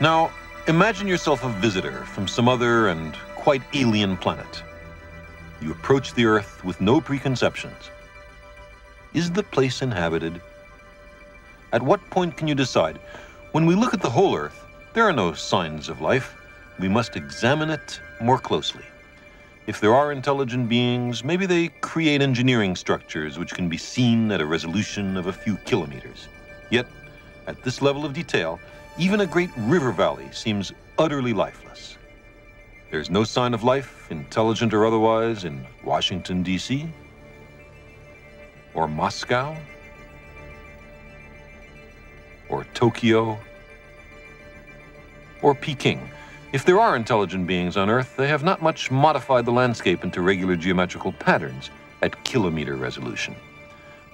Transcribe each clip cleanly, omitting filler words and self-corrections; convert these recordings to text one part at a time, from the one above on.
Now, imagine yourself a visitor from some other and quite alien planet. You approach the Earth with no preconceptions. Is the place inhabited? At what point can you decide? When we look at the whole Earth, there are no signs of life. We must examine it more closely. If there are intelligent beings, maybe they create engineering structures which can be seen at a resolution of a few kilometers. Yet, at this level of detail, even a great river valley seems utterly lifeless. There's no sign of life, intelligent or otherwise, in Washington, D.C., or Moscow, or Tokyo, or Peking. If there are intelligent beings on Earth, they have not much modified the landscape into regular geometrical patterns at kilometer resolution.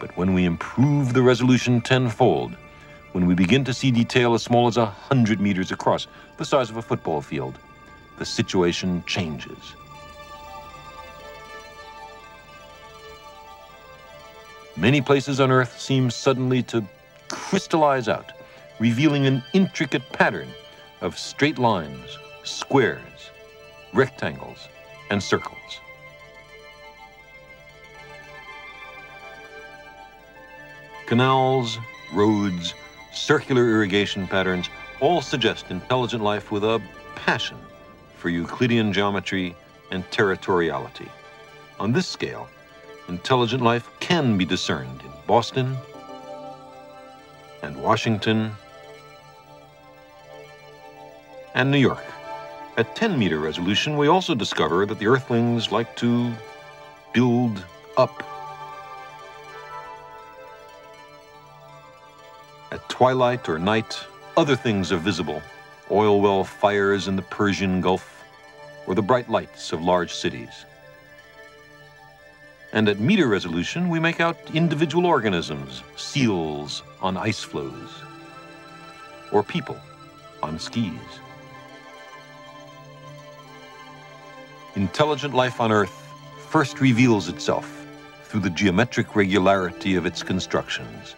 But when we improve the resolution tenfold, when we begin to see detail as small as 100 meters across, the size of a football field, the situation changes. Many places on Earth seem suddenly to crystallize out, revealing an intricate pattern of straight lines, squares, rectangles, and circles. Canals, roads, circular irrigation patterns all suggest intelligent life with a passion for Euclidean geometry and territoriality. On this scale, intelligent life can be discerned in Boston and Washington and New York. At 10-meter resolution, we also discover that the Earthlings like to build up. At twilight or night, other things are visible. Oil well fires in the Persian Gulf, or the bright lights of large cities. And at meter resolution, we make out individual organisms, seals on ice floes, or people on skis. Intelligent life on Earth first reveals itself through the geometric regularity of its constructions.